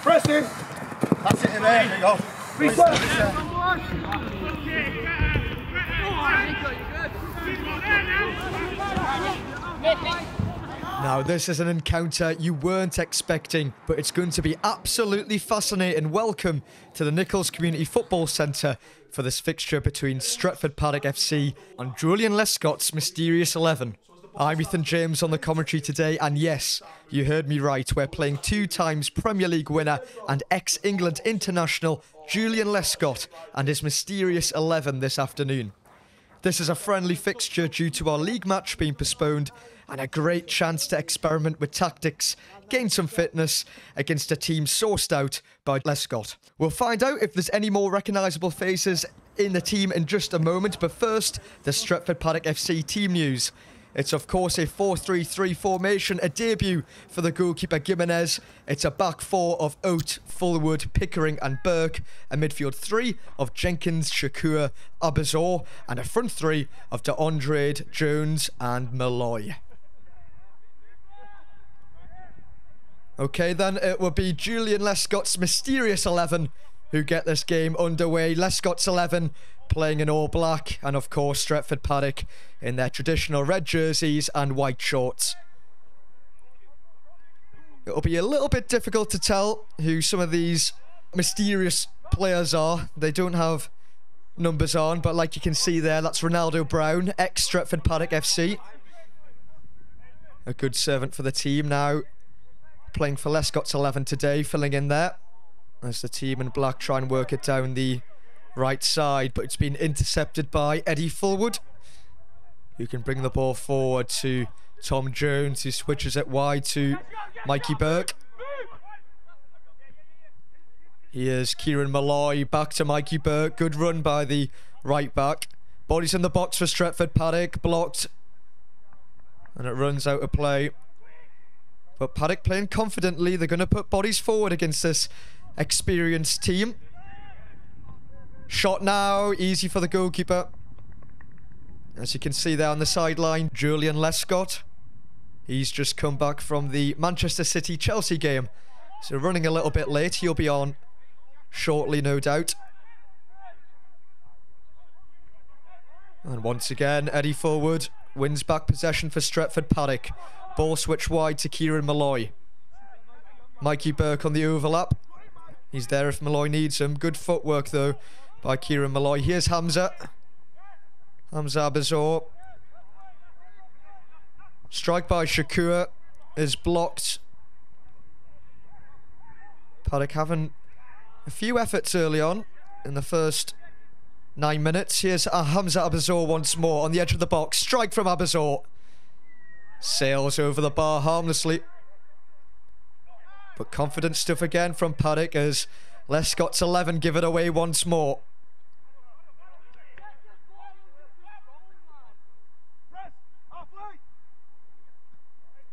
Pressing. That's it in there, there you go. Now this is an encounter you weren't expecting, but it's going to be absolutely fascinating. Welcome to the Nichols Community Football Centre for this fixture between Stretford Paddock FC and Julian Lescott's Mysterious 11. I'm Ethan James on the commentary today, and yes, you heard me right, we're playing two times Premier League winner and ex-England international Julian Lescott and his Mysterious 11 this afternoon. This is a friendly fixture due to our league match being postponed, and a great chance to experiment with tactics, gain some fitness against a team sourced out by Lescott. We'll find out if there's any more recognisable faces in the team in just a moment, but first, the Stretford Paddock FC team news. It's, of course, a 4-3-3 formation, a debut for the goalkeeper Gimenez. It's a back four of Oat, Fullwood, Pickering and Burke, a midfield three of Jenkins, Shakur, Abizor, and a front three of DeAndre, Jones and Malloy. OK, then, it will be Julian Lescott's Mysterious 11 who get this game underway. Lescott's 11 playing in all black, and of course Stretford Paddock in their traditional red jerseys and white shorts. It'll be a little bit difficult to tell who some of these mysterious players are. They don't have numbers on, but like you can see there, that's Ronaldo Brown, ex-Stretford Paddock FC. A good servant for the team now, playing for Lescott's 11 today, filling in there as the team in black try and work it down the right side, but it's been intercepted by Eddie Fullwood, who can bring the ball forward to Tom Jones, who switches it wide to Mikey Burke. Here's Kieran Malloy, back to Mikey Burke. Good run by the right back. Bodies in the box for Stretford Paddock, blocked, and it runs out of play. But Paddock playing confidently. They're going to put bodies forward against this experienced team. Shot now, easy for the goalkeeper. As you can see there on the sideline, Julian Lescott. He's just come back from the Manchester City-Chelsea game, so running a little bit late. He'll be on shortly, no doubt. And once again, Eddie Fullwood wins back possession for Stretford Paddock. Ball switch wide to Kieran Malloy. Mikey Burke on the overlap. He's there if Malloy needs him. Good footwork, though, by Kieran Malloy. Here's Hamza Abizor. Strike by Shakur is blocked. Paddock having a few efforts early on in the first 9 minutes. Here's Hamza Abizor once more on the edge of the box. Strike from Abizor. Sails over the bar harmlessly. But confident stuff again from Paddock as Lescott's 11 give it away once more.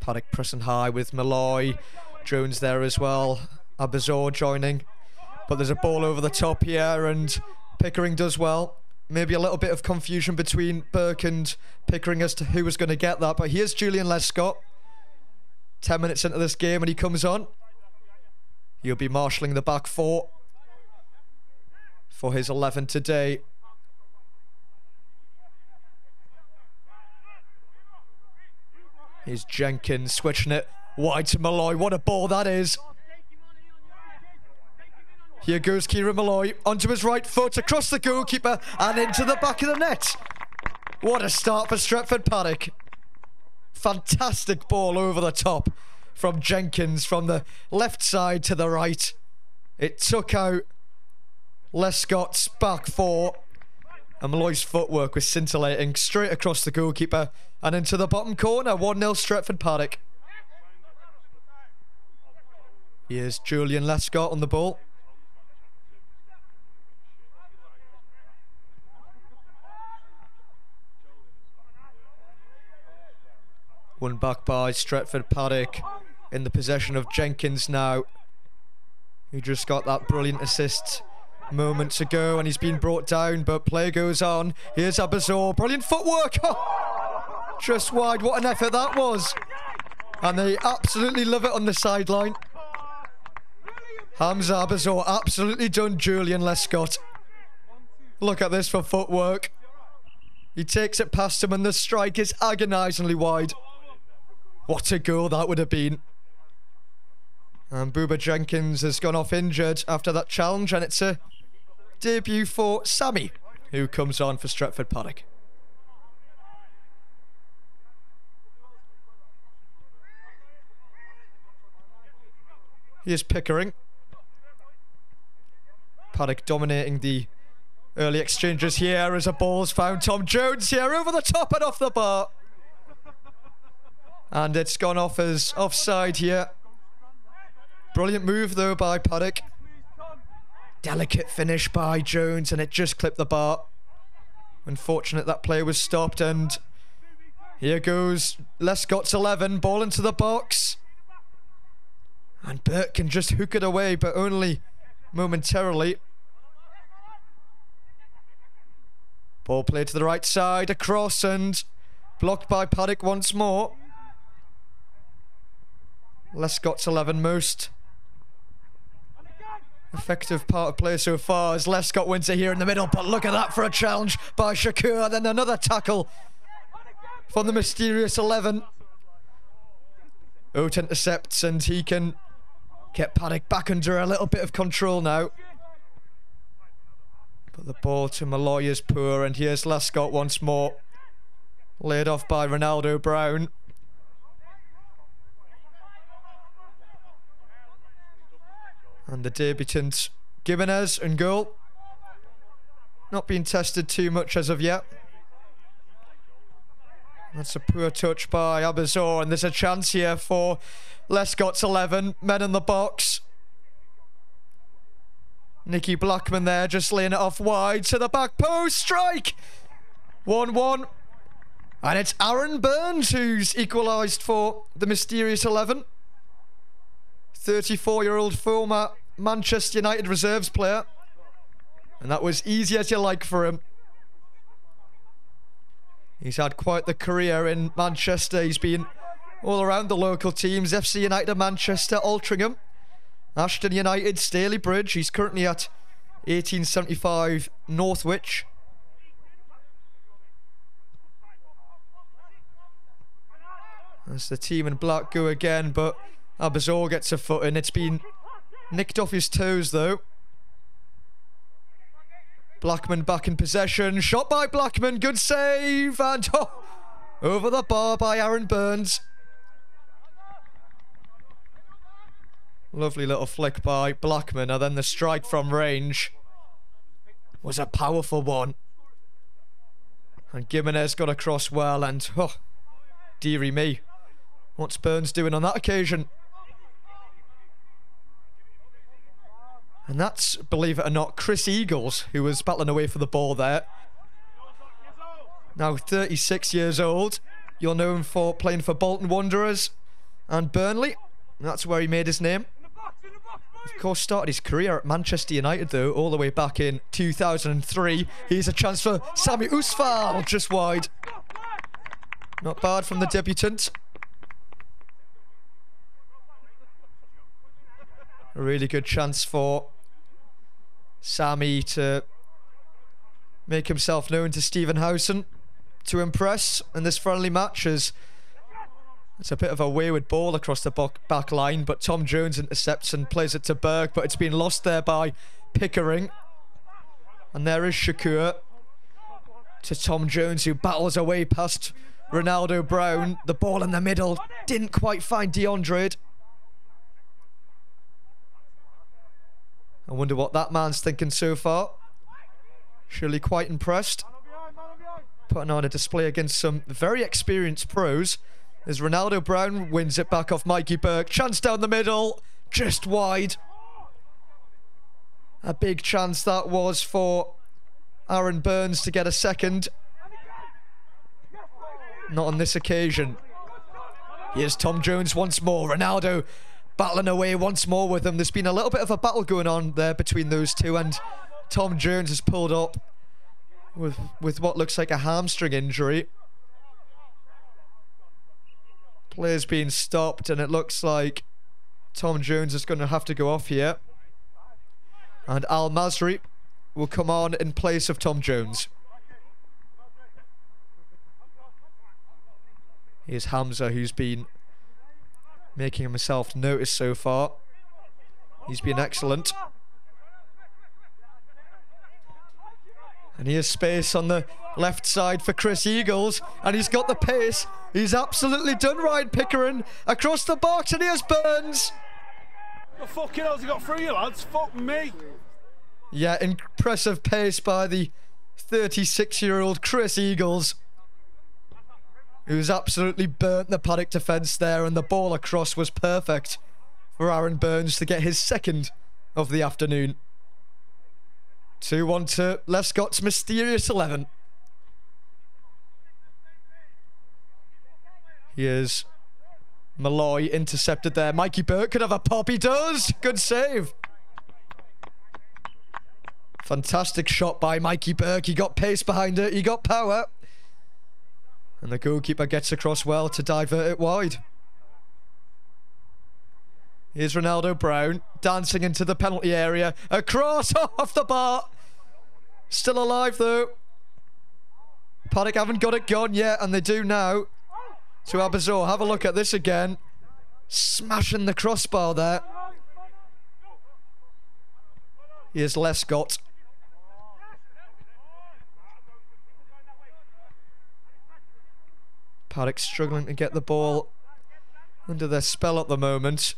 Paddock pressing high with Malloy. Jones there as well. Abizor joining. But there's a ball over the top here and Pickering does well. Maybe a little bit of confusion between Burke and Pickering as to who was going to get that. But here's Julian Lescott. 10 minutes into this game and he comes on. He'll be marshalling the back four for his 11 today. Here's Jenkins switching it wide to Malloy. What a ball that is. Here goes Kieran Malloy onto his right foot, across the goalkeeper and into the back of the net. What a start for Stretford Paddock. Fantastic ball over the top from Jenkins from the left side to the right. It took out Lescott's back four, and Malloy's footwork was scintillating, straight across the goalkeeper and into the bottom corner. 1-0 Stretford Paddock. Here's Julian Lescott on the ball. Won back by Stretford Paddock in the possession of Jenkins now, who just got that brilliant assist moments ago, and he's been brought down, but play goes on. Here's Abizor, brilliant footwork. Just wide, what an effort that was. And they absolutely love it on the sideline. Hamza Abizor absolutely done Julian Lescott. Look at this for footwork. He takes it past him and the strike is agonisingly wide. What a goal that would have been. And Booba Jenkins has gone off injured after that challenge, and it's a debut for Sami, who comes on for Stretford Paddock. Here's Pickering. Paddock dominating the early exchanges here as a ball's found. Tom Jones here, over the top and off the bar. And it's gone off as offside here. Brilliant move though by Paddock. Delicate finish by Jones, and it just clipped the bar. Unfortunate that play was stopped, and here goes Lescott's 11, ball into the box. And Burke can just hook it away, but only momentarily. Ball played to the right side, across, and blocked by Paddock once more. Lescott's 11, most effective part of play so far, as Lescott wins it here in the middle, but look at that for a challenge by Shakur, then another tackle from the mysterious 11. Oat intercepts, and he can get Paddock back under a little bit of control now. But the ball to Malloy is poor, and here's Lescott once more. Laid off by Ronaldo Brown. And the debutant Gimenez in goal. Not been tested too much as of yet. That's a poor touch by Abizor, and there's a chance here for Lescott's 11, men in the box. Nicky Blackman there, just laying it off wide to the back post, strike! 1-1, and it's Aaron Burns who's equalised for the mysterious 11. 34-year-old former Manchester United reserves player, and that was easy as you like for him. He's had quite the career in Manchester. He's been all around the local teams, FC United, Manchester, Altringham, Ashton United, Staley Bridge. He's currently at 1875 Northwich. As the team in black go again, but Abizor gets a foot in. It's been nicked off his toes though. Blackman back in possession, shot by Blackman, good save, and over the bar by Aaron Burns. Lovely little flick by Blackman, and then the strike from range was a powerful one. And Gimenez got across well, and dearie me, what's Burns doing on that occasion? And that's, believe it or not, Chris Eagles, who was battling away for the ball there. Now 36 years old. You'll know him for playing for Bolton Wanderers and Burnley. That's where he made his name. Of course, started his career at Manchester United, though, all the way back in 2003. Here's a chance for Sami Usfa, just wide. Not bad from the debutant. A really good chance for Sami to make himself known to Stephen Howson, to impress in this friendly match, as it's a bit of a wayward ball across the back line, but Tom Jones intercepts and plays it to Burke, but it's been lost there by Pickering. And there is Shakur to Tom Jones, who battles away past Ronaldo Brown. The ball in the middle didn't quite find DeAndre. I wonder what that man's thinking so far. Surely quite impressed. Putting on a display against some very experienced pros, as Ronaldo Brown wins it back off Mikey Burke. Chance down the middle, just wide. A big chance that was for Aaron Burns to get a second. Not on this occasion. Here's Tom Jones once more. Ronaldo battling away once more with them. There's been a little bit of a battle going on there between those two, and Tom Jones has pulled up with what looks like a hamstring injury. Players being stopped, and it looks like Tom Jones is going to have to go off here. And Al Masri will come on in place of Tom Jones. Here's Hamza, who's been making himself noticed so far. He's been excellent. And here's space on the left side for Chris Eagles. And he's got the pace. He's absolutely done right, Pickering. Across the box, and here's Burns. Oh, fucking hell, he got through you, lads. Fuck me. Yeah, impressive pace by the 36-year-old Chris Eagles, who's absolutely burnt the paddock defence there, and the ball across was perfect for Aaron Burns to get his second of the afternoon. 2-1 to Lescott's Mysterious 11. Here's Malloy, intercepted there. Mikey Burke could have a pop, he does! Good save! Fantastic shot by Mikey Burke. He got pace behind it, he got power. And the goalkeeper gets across well to divert it wide. Here's Ronaldo Brown, dancing into the penalty area. A cross off the bar. Still alive though. Paddock haven't got it gone yet, and they do now. To Abizor, have a look at this again. Smashing the crossbar there. Here's Lescott. Paddock struggling to get the ball under their spell at the moment.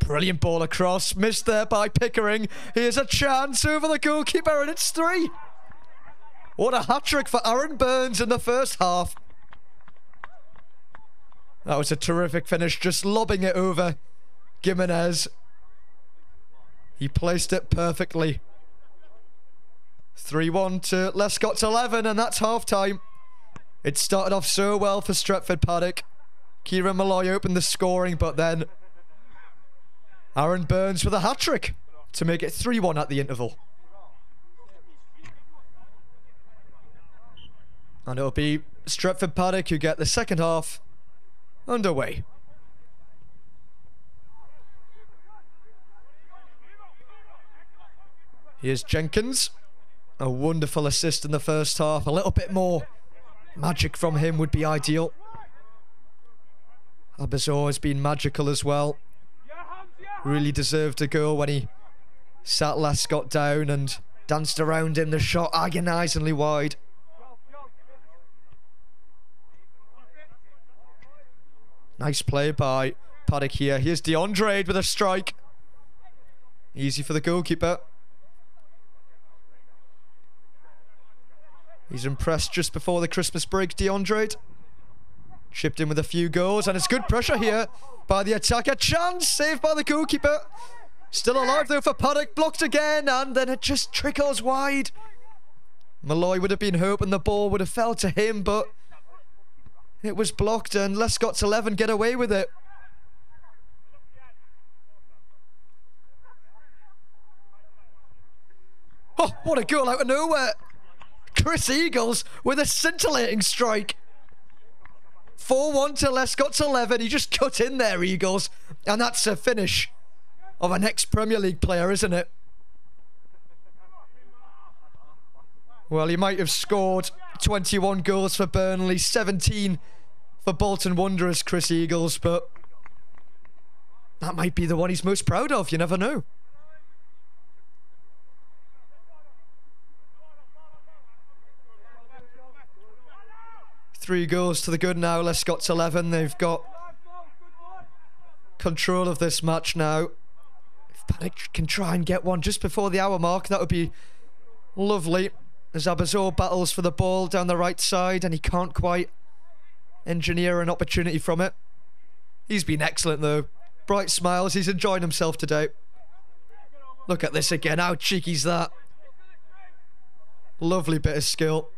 Brilliant ball across, missed there by Pickering. Here's a chance over the goalkeeper, and it's 3. What a hat-trick for Aaron Burns in the first half. That was a terrific finish, just lobbing it over Gimenez. He placed it perfectly. 3-1 to Lescott's 11, and that's half-time. It started off so well for Stretford Paddock. Kieran Malloy opened the scoring, but then Aaron Burns with a hat-trick to make it 3-1 at the interval. And it'll be Stretford Paddock who get the second half underway. Here's Jenkins. A wonderful assist in the first half. A little bit more magic from him would be ideal. Abizor has been magical as well. Really deserved to go when he sat Lescott down and danced around him. The shot agonisingly wide. Nice play by Paddock here. Here's DeAndre with a strike. Easy for the goalkeeper. He's impressed just before the Christmas break, DeAndre. Chipped in with a few goals, and it's good pressure here by the attacker. Chance saved by the goalkeeper. Still alive though for Paddock. Blocked again, and then it just trickles wide. Malloy would have been hoping the ball would have fell to him, but it was blocked, and Lescott's 11 get away with it. Oh, what a goal out of nowhere. Chris Eagles with a scintillating strike. 4-1 to Lescott's 11. He just cut in there, Eagles. And that's a finish of an ex-Premier League player, isn't it? Well, he might have scored 21 goals for Burnley, 17 for Bolton Wanderers, Chris Eagles, but that might be the one he's most proud of. You never know. Three goals to the good now, Lescott's 11. They've got control of this match now. If Paddock can try and get one just before the hour mark, that would be lovely. As Abizor battles for the ball down the right side, and he can't quite engineer an opportunity from it. He's been excellent though. Bright smiles, he's enjoying himself today. Look at this again, how cheeky's that? Lovely bit of skill.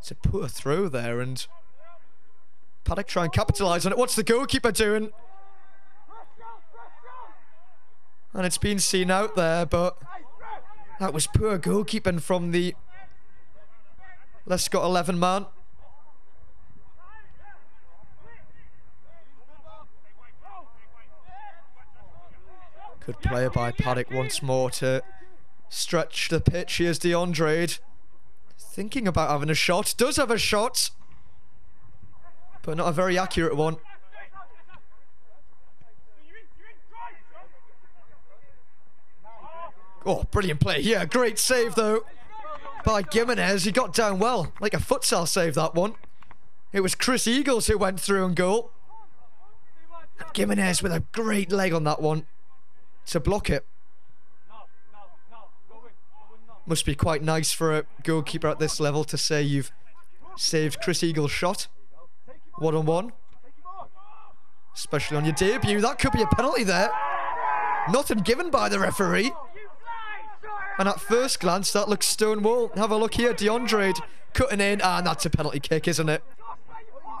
It's a poor throw there, and Paddock try and capitalise on it. What's the goalkeeper doing? And it's been seen out there, but that was poor goalkeeping from the Lescott 11 man. Good play by Paddock once more to stretch the pitch. Here's DeAndre. Thinking about having a shot. Does have a shot. But not a very accurate one. Oh, brilliant play. Yeah, great save, though, by Gimenez. He got down well. Like a futsal save, that one. It was Chris Eagles who went through and goal. And Gimenez with a great leg on that one to block it. Must be quite nice for a goalkeeper at this level to say you've saved Chris Eagles' shot. One-on-one. Especially on your debut. That could be a penalty there. Nothing given by the referee. And at first glance, that looks stonewall. Have a look here, DeAndre cutting in. And that's a penalty kick, isn't it?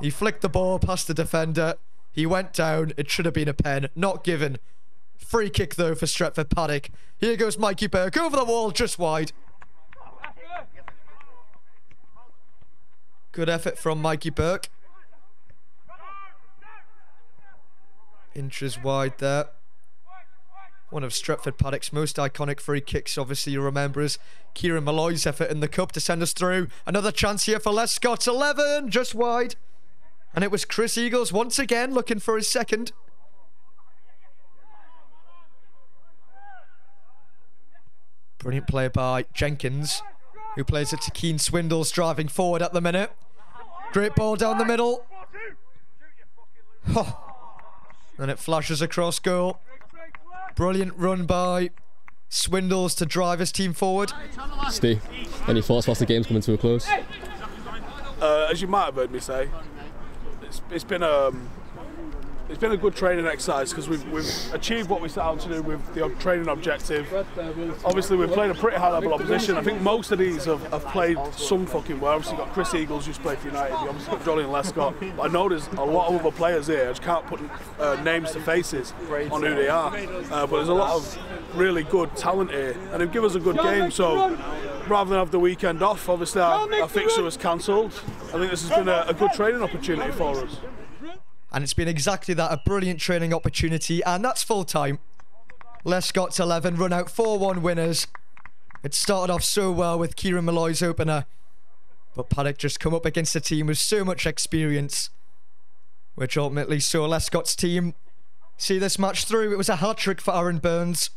He flicked the ball past the defender. He went down. It should have been a pen. Not given. Free kick, though, for Stretford Paddock. Here goes Mikey Burke. Over the wall, just wide. Good effort from Mikey Burke. Inches wide there. One of Stretford Paddock's most iconic free kicks, obviously, you remember, is Kieran Malloy's effort in the cup to send us through. Another chance here for Lescott's 11, just wide. And it was Chris Eagles once again looking for his second. Brilliant play by Jenkins, who plays it to Keane Swindles, driving forward at the minute. Great ball down the middle. Oh. And it flashes across goal. Brilliant run by Swindles to drive his team forward. Steve, any thoughts whilst the game's coming to a close? As you might have heard me say, it's been a good training exercise because we've achieved what we set out to do with the training objective. Obviously, we've played a pretty high-level opposition. I think most of these have played some fucking well. Obviously, you've got Chris Eagles, who's played for United. You've obviously got Joleon Lescott. I know there's a lot of other players here. I just can't put names to faces on who they are. But there's a lot of really good talent here, and they've given us a good game. So rather than have the weekend off, obviously, our fixture was cancelled. I think this has been a good training opportunity for us. And it's been exactly that, a brilliant training opportunity. And that's full-time. Lescott's 11 run out 4-1 winners. It started off so well with Kieran Malloy's opener. But Paddock just come up against a team with so much experience, which ultimately saw Lescott's team see this match through. It was a hat-trick for Aaron Burns.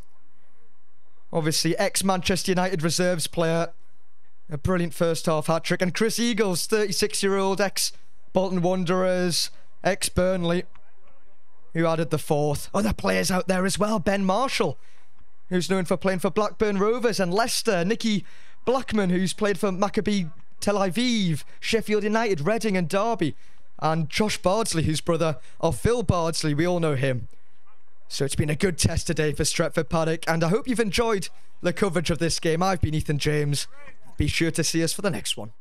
Obviously, ex-Manchester United reserves player. A brilliant first-half hat-trick. And Chris Eagles, 36-year-old ex-Bolton Wanderers, ex-Burnley, who added the fourth. Other players out there as well. Ben Marshall, who's known for playing for Blackburn Rovers and Leicester. Nicky Blackman, who's played for Maccabee Tel Aviv, Sheffield United, Reading and Derby. And Josh Bardsley, whose brother of Phil Bardsley. We all know him. So it's been a good test today for Stretford Paddock, and I hope you've enjoyed the coverage of this game. I've been Ethan James. Be sure to see us for the next one.